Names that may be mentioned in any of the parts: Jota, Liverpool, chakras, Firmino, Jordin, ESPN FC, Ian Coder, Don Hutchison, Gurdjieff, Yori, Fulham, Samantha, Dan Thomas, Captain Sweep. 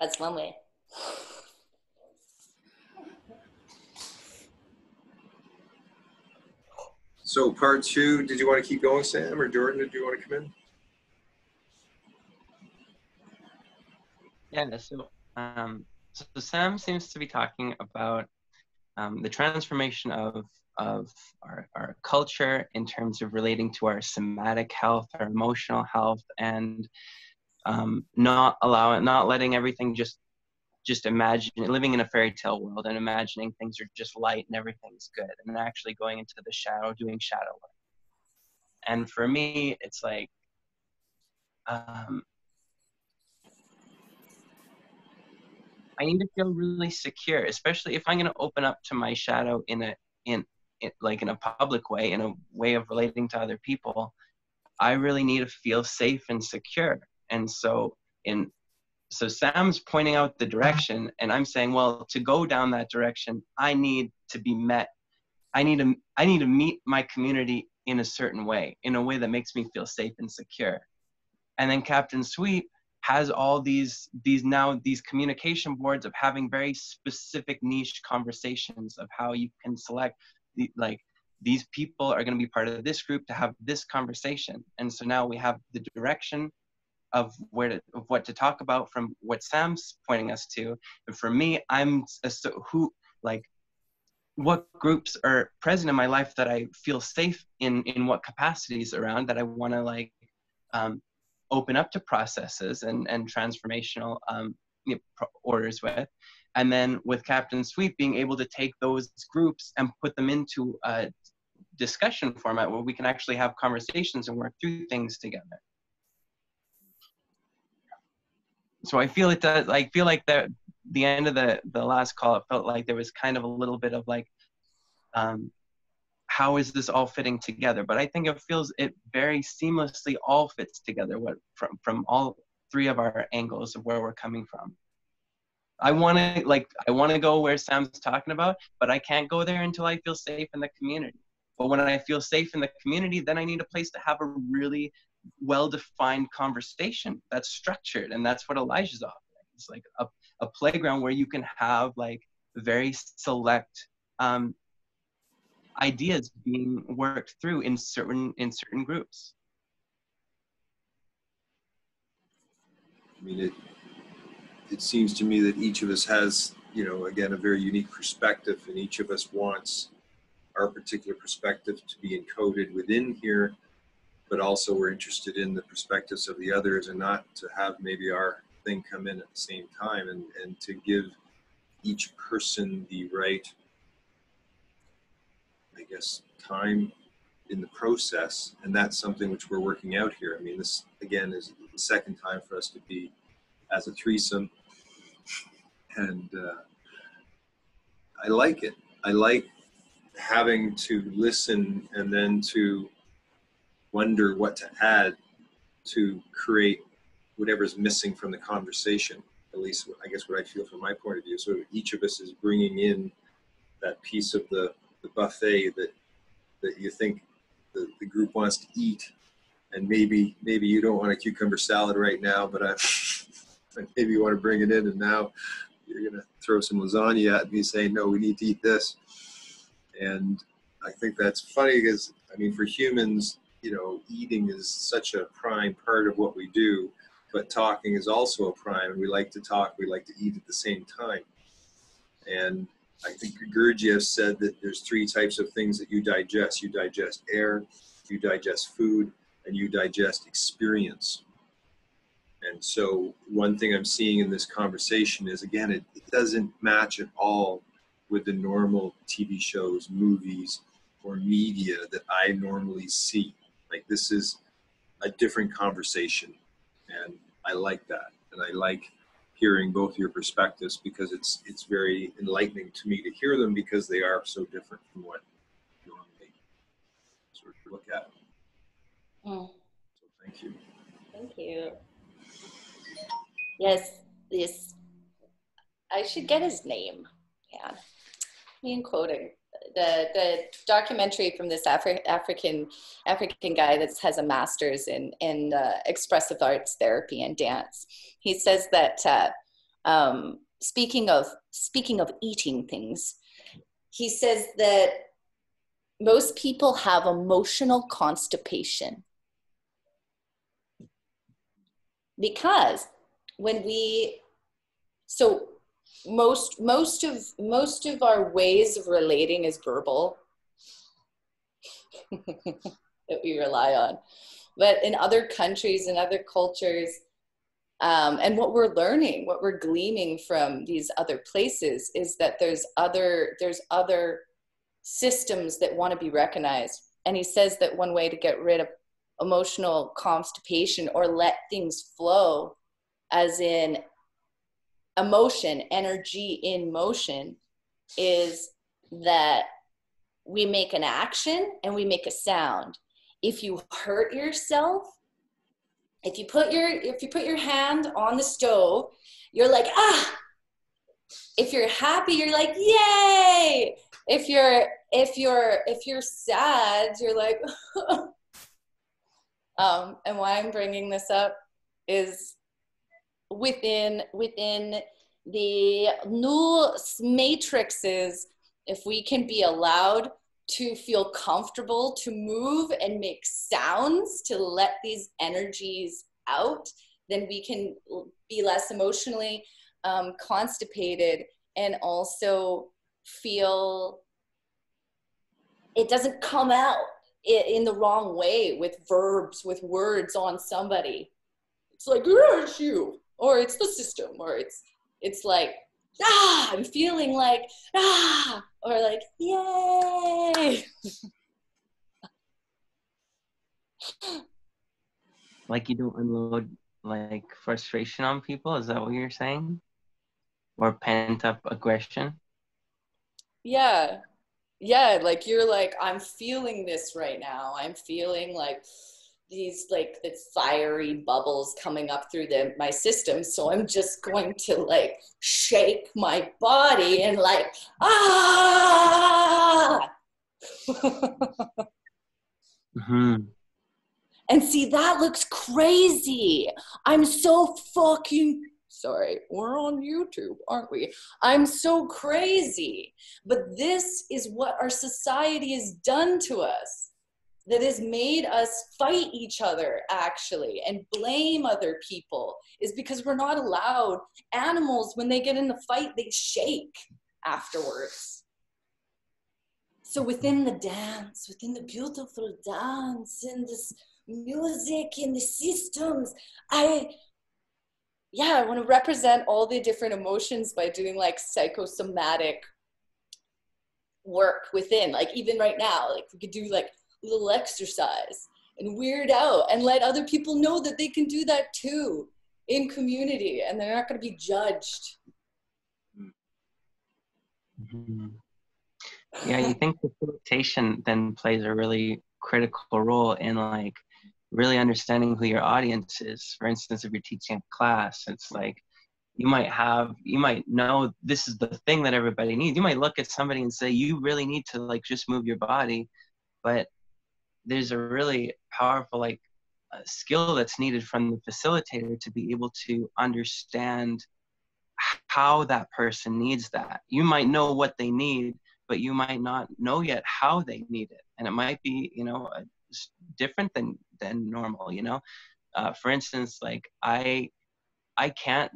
That's one way. So part two, did you want to keep going, Sam, or Jordin, did you want to come in? Yeah, so Sam seems to be talking about the transformation of our culture in terms of relating to our somatic health, our emotional health, and not letting everything just imagine, living in a fairy tale world and imagining things are just light and everything's good, and actually going into the shadow, doing shadow work. And for me, it's like, I need to feel really secure, especially if I'm going to open up to my shadow in a public way, in a way of relating to other people. I really need to feel safe and secure. And so Sam's pointing out the direction, and I'm saying, well, to go down that direction, I need to be met. I need to meet my community in a certain way, in a way that makes me feel safe and secure. And then Captain Sweep has all these communication boards of having very specific niche conversations of how you can select these people are going to be part of this group to have this conversation. And so now we have the direction of what to talk about from what Sam's pointing us to. And for me, what groups are present in my life that I feel safe in what capacities around, that I want to open up to processes and transformational orders with. And then with Captain Sweep, being able to take those groups and put them into a discussion format where we can actually have conversations and work through things together. So I feel it does, I feel like that the end of the last call, it felt like there was kind of a little bit of how is this all fitting together? But I think it very seamlessly all fits together from all three of our angles of where we're coming from. I want to go where Sam's talking about, but I can't go there until I feel safe in the community. But when I feel safe in the community, then I need a place to have a really well-defined conversation that's structured, and that's what Elijah's offering. It's like a playground where you can have very select ideas being worked through in certain groups. I mean, it seems to me that each of us has, again, a very unique perspective, and each of us wants our particular perspective to be encoded within here, but also we're interested in the perspectives of the others, and not to have maybe our thing come in at the same time, and to give each person the right, I guess, time in the process. And that's something which we're working out here. I mean, this again is the second time for us to be as a threesome, and I like it. I like having to listen and then to wonder what to add to create whatever's missing from the conversation, at least I guess what I feel from my point of view. So each of us is bringing in that piece of the buffet that you think the group wants to eat, and maybe you don't want a cucumber salad right now, but maybe you want to bring it in, and now you're going to throw some lasagna at me saying, no, we need to eat this. And I think that's funny because, I mean, for humans, eating is such a prime part of what we do, but talking is also a prime. We like to talk, we like to eat at the same time. And I think Gurdjieff said that there's three types of things that you digest. You digest air, you digest food, and you digest experience. And so one thing I'm seeing in this conversation is, again, it doesn't match at all with the normal TV shows, movies, or media that I normally see. Like, this is a different conversation, and I like that. And I like hearing both your perspectives, because it's very enlightening to me to hear them, because they are so different from what you normally sort of look at. Mm. So thank you. Thank you. Yes. I should get his name. Yeah, Ian Coder. The documentary from this African guy that has a master's in expressive arts therapy and dance. He says that Speaking of eating things, he says that most people have emotional constipation because when we, so most of our ways of relating is verbal that we rely on, but in other countries and other cultures, and what we're learning, what we're gleaming from these other places is that there's other systems that want to be recognized. And he says that one way to get rid of emotional constipation, or let things flow, as in emotion, energy in motion, is that we make an action and we make a sound. If you hurt yourself, if you put your hand on the stove, you're like, ah. If you're happy, you're like, yay. If you're sad, you're like, and why I'm bringing this up is within the new matrices, if we can be allowed to feel comfortable, to move and make sounds, to let these energies out, then we can be less emotionally constipated, and also feel it doesn't come out in the wrong way with verbs, with words on somebody. It's like, oh, it's you, or it's the system, or it's like, ah, I'm feeling like, ah, or like, yay. Like you don't unload like frustration on people, is that what you're saying? Or pent up aggression? Yeah, like you're like, I'm feeling this right now. I'm feeling like these, like the fiery bubbles coming up through my system. So I'm just going to like shake my body and like, ah. Mm-hmm. And see, that looks crazy. I'm so fucking, sorry, we're on YouTube, aren't we? I'm so crazy. But this is what our society has done to us, that has made us fight each other, actually, and blame other people, is because we're not allowed. Animals, when they get in the fight, they shake afterwards. So within the dance, within the beautiful dance, and this music and the systems, I want to represent all the different emotions by doing like psychosomatic work within. Like even right now, like we could do like little exercise and weird out and let other people know that they can do that too in community, and they're not going to be judged. Mm-hmm. Yeah, you think facilitation then plays a really critical role in like really understanding who your audience is. For instance, if you're teaching a class, it's like you might know this is the thing that everybody needs. You might look at somebody and say, you really need to like just move your body, but there's a really powerful like skill that's needed from the facilitator to be able to understand how that person needs that. You might know what they need, but you might not know yet how they need it. And it might be, you know, different than normal, you know? For instance, like I can't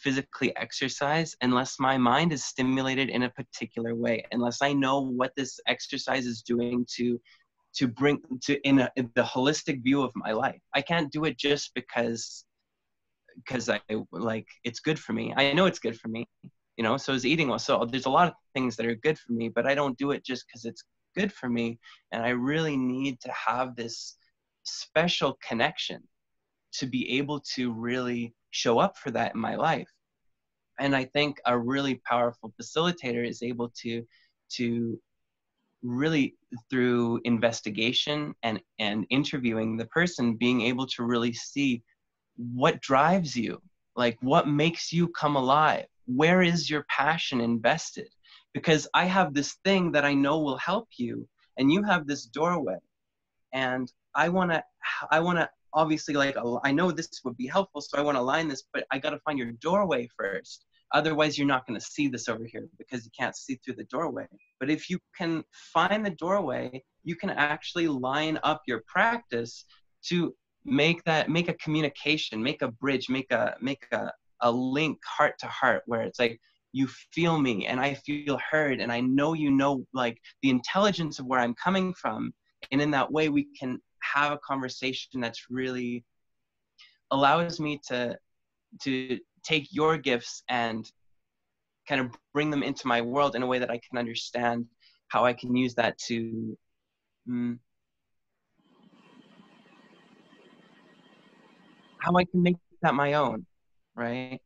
physically exercise unless my mind is stimulated in a particular way, unless I know what this exercise is doing to bring to in the holistic view of my life. I can't do it just because I like, it's good for me. I know it's good for me, you know, so is eating well. So there's a lot of things that are good for me, but I don't do it just because it's good for me. And I really need to have this special connection to be able to really show up for that in my life. And I think a really powerful facilitator is able to really, through investigation and interviewing the person, being able to really see what drives you, like what makes you come alive. Where is your passion invested? Because I have this thing that I know will help you, and you have this doorway, and I want to obviously, like, I know this would be helpful, so I want to line this, but I got to find your doorway first. Otherwise, you're not going to see this over here because you can't see through the doorway. But if you can find the doorway, you can actually line up your practice to make that, make a communication, make a bridge, make a link heart to heart, where it's like, you feel me and I feel heard, and I know you know, like, the intelligence of where I'm coming from. And in that way, we can have a conversation that's really allows me to take your gifts and kind of bring them into my world in a way that I can understand how I can use that to how I can make that my own, right?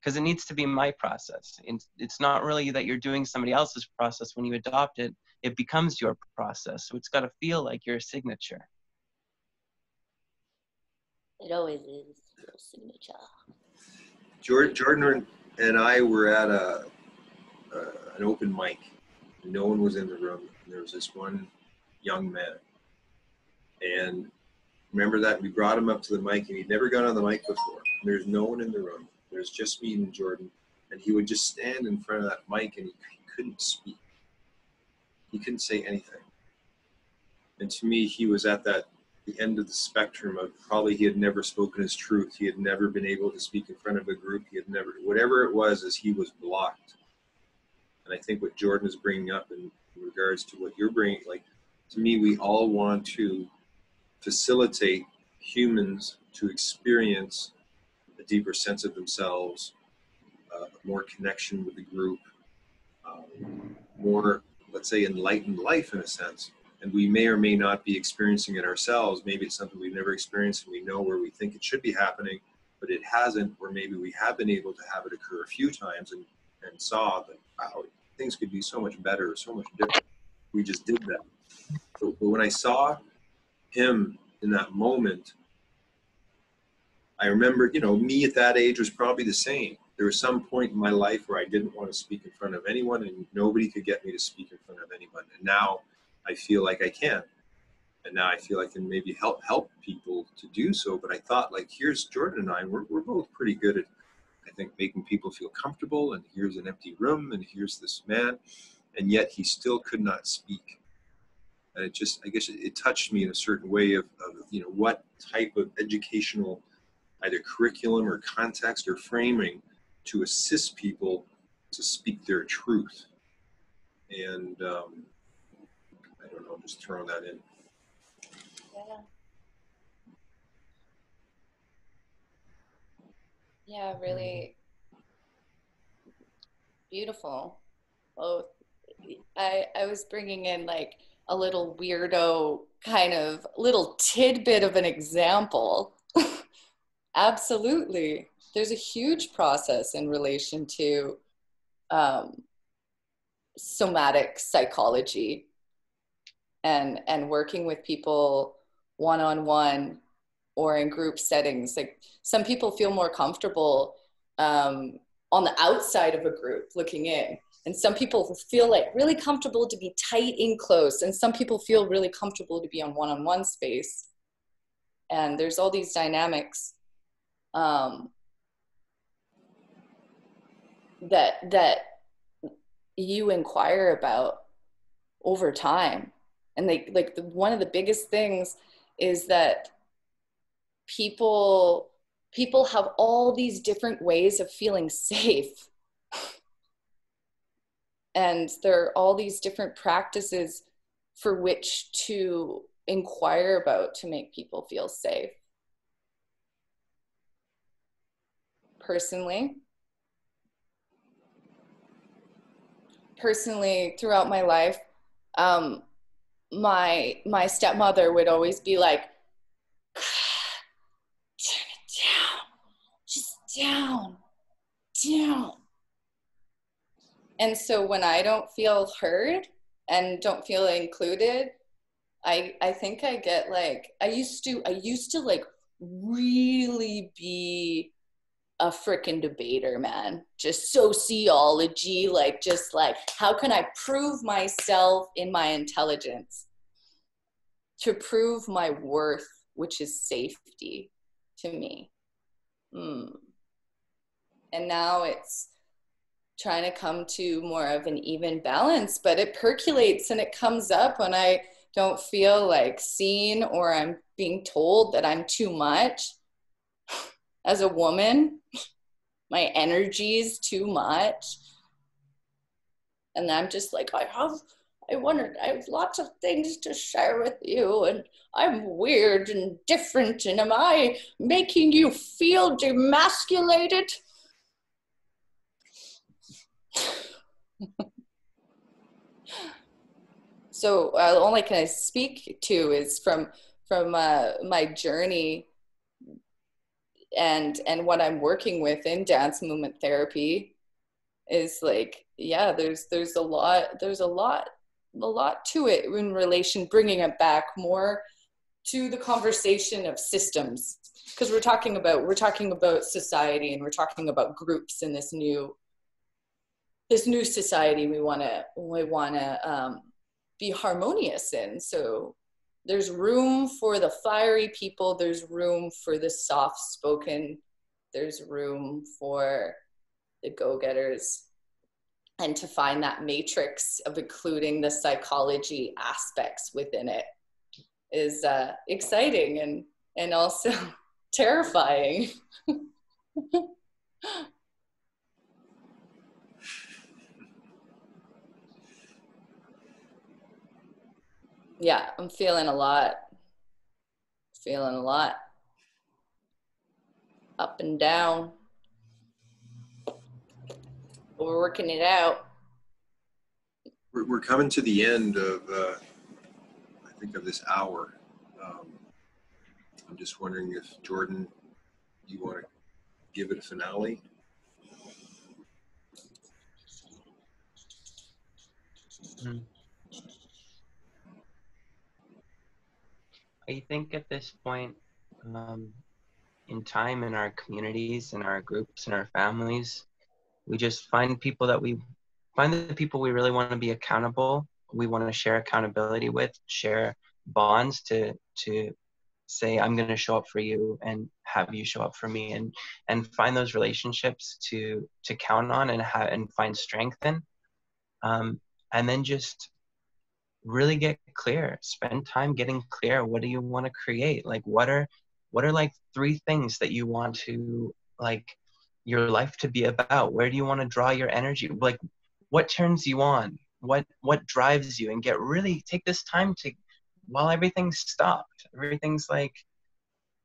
Because it needs to be my process. It's not really that you're doing somebody else's process. When you adopt it, it becomes your process. So it's got to feel like your signature. It always is your signature. Jordin and I were at an open mic. No one was in the room. There was this one young man. And remember that we brought him up to the mic, and he'd never gone on the mic before. There's no one in the room. There's just me and Jordin. And he would just stand in front of that mic, and he couldn't speak. He couldn't say anything. And to me, he was at the end of the spectrum of probably he had never spoken his truth. He had never been able to speak in front of a group. He had never, whatever it was, as he was blocked. And I think what Jordin is bringing up in regards to what you're bringing, like, to me, we all want to facilitate humans to experience a deeper sense of themselves, more connection with the group, more, let's say, enlightened life in a sense. And we may or may not be experiencing it ourselves. Maybe it's something we've never experienced and we know where we think it should be happening, but it hasn't, or maybe we have been able to have it occur a few times and saw that, wow, things could be so much better or so much different. We just did that. But when I saw him in that moment, I remember, you know, me at that age was probably the same. There was some point in my life where I didn't want to speak in front of anyone and nobody could get me to speak in front of anyone. And now, I feel like I can. And now I feel like I can maybe help people to do so. But I thought, like, here's Jordin and I, we're both pretty good at, I think, making people feel comfortable. And here's an empty room, and here's this man. And yet he still could not speak. And it just, I guess it touched me in a certain way of, you know, what type of educational either curriculum or context or framing to assist people to speak their truth. And, I don't know, I'm just throwing that in. Yeah, really beautiful. Both. I was bringing in, like, a little weirdo kind of little tidbit of an example. Absolutely. There's a huge process in relation to somatic psychology. And working with people one-on-one or in group settings. Like, some people feel more comfortable on the outside of a group looking in. And some people feel like really comfortable to be tight in close. And some people feel really comfortable to be on one-on-one space. And there's all these dynamics that you inquire about over time. And one of the biggest things is that people have all these different ways of feeling safe. And there are all these different practices for which to inquire about to make people feel safe. Personally, throughout my life, my stepmother would always be like, turn it down, just down. And so when I don't feel heard and don't feel included, I think I get like, I used to like really be a frickin' debater, man. Just sociology, like, just like, how can I prove myself in my intelligence? To prove my worth which is safety to me. And now it's trying to come to more of an even balance, but it percolates and it comes up when I don't feel like seen or I'm being told that I'm too much. As a woman, my energy is too much. And I'm just like, I have lots of things to share with you, and I'm weird and different, and am I making you feel demasculated? So all I can speak to is from my journey and what I'm working with in dance movement therapy is like, yeah, there's a lot to it in relation, bringing it back more to the conversation of systems, because we're talking about society, and we're talking about groups in this new society we want to be harmonious in. So there's room for the fiery people, there's room for the soft spoken, there's room for the go-getters, and to find that matrix of including the psychology aspects within it is exciting and also terrifying. Yeah, I'm feeling a lot up and down. We're working it out. We're coming to the end of, I think, of this hour. I'm just wondering if, Jordin, you want to give it a finale? I think at this point in time, in our communities, in our groups, in our families, we just find the people we really want to be accountable. We want to share accountability with, share bonds to say, I'm going to show up for you and have you show up for me, and find those relationships to count on and find strength in. And then just really get clear, spend time getting clear. What do you want to create? Like, what are like three things that you want to like, your life to be about? Where do you want to draw your energy? Like, what turns you on? What drives you? And get really take this time to, while everything's stopped, everything's like,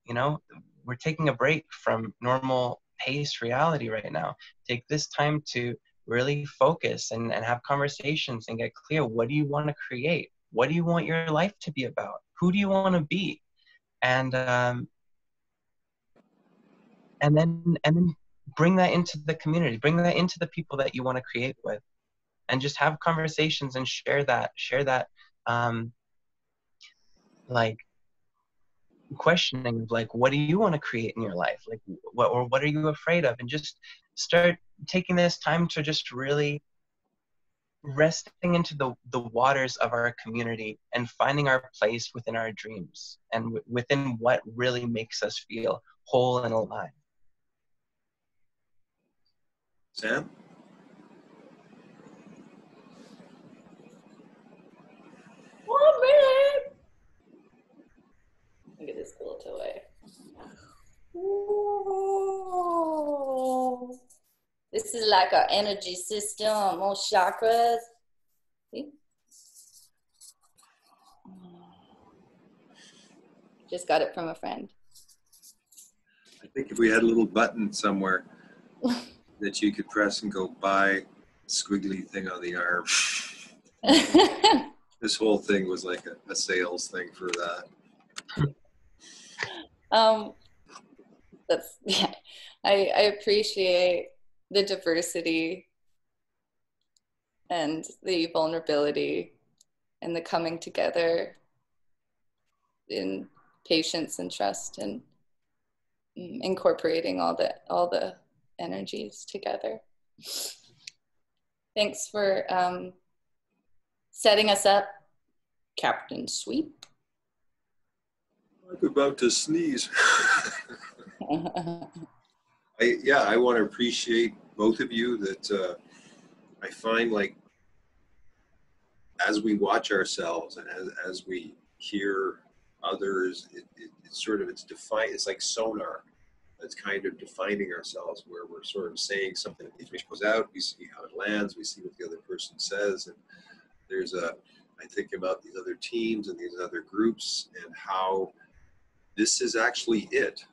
you know, we're taking a break from normal pace reality right now. Take this time to really focus and have conversations and get clear. What do you want to create? What do you want your life to be about? Who do you want to be? And then bring that into the community, bring that into the people that you want to create with, and just have conversations and share that like questioning of like, what do you want to create in your life? Like what are you afraid of? And just start taking this time to just really resting into the waters of our community and finding our place within our dreams and within what really makes us feel whole and alive. Sam? Oh, man! Look at this little toy. Ooh. This is like our energy system, all chakras. See? Just got it from a friend. I think if we had a little button somewhere that you could press and go buy squiggly thing on the arm. This whole thing was like a sales thing for that. Yeah. I appreciate the diversity and the vulnerability and the coming together in patience and trust and incorporating all the energies together. Thanks for setting us up, Captain Sweep. like about to sneeze. I want to appreciate both of you that I find, like, as we watch ourselves and as we hear others, it's like sonar. It's kind of defining ourselves, where we're sort of saying something. The information goes out, we see how it lands, we see what the other person says. And there's I think about these other teams and these other groups and how this is actually it,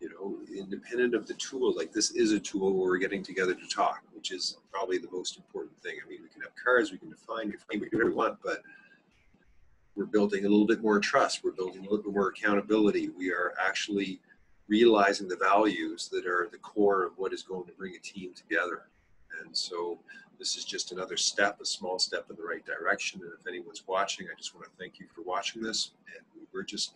you know, independent of the tool. Like, this is a tool where we're getting together to talk, which is probably the most important thing. I mean, we can have cards, we can define, we can do whatever we want, but we're building a little bit more trust. We're building a little bit more accountability. We are actually realizing the values that are the core of what is going to bring a team together. And so this is just another step, a small step in the right direction. And if anyone's watching, I just want to thank you for watching this. And we're just,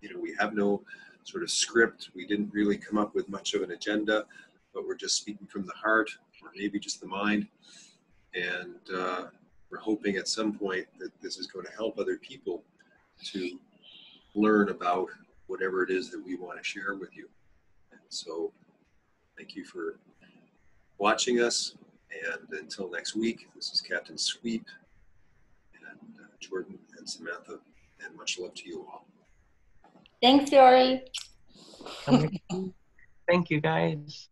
you know, we have no sort of script. We didn't really come up with much of an agenda, but we're just speaking from the heart, or maybe just the mind. And we're hoping at some point that this is going to help other people to learn about whatever it is that we want to share with you. And so thank you for watching us. And until next week, this is Captain Sweep and Jordin and Samantha, and much love to you all. Thanks, Yori. Thank you, guys.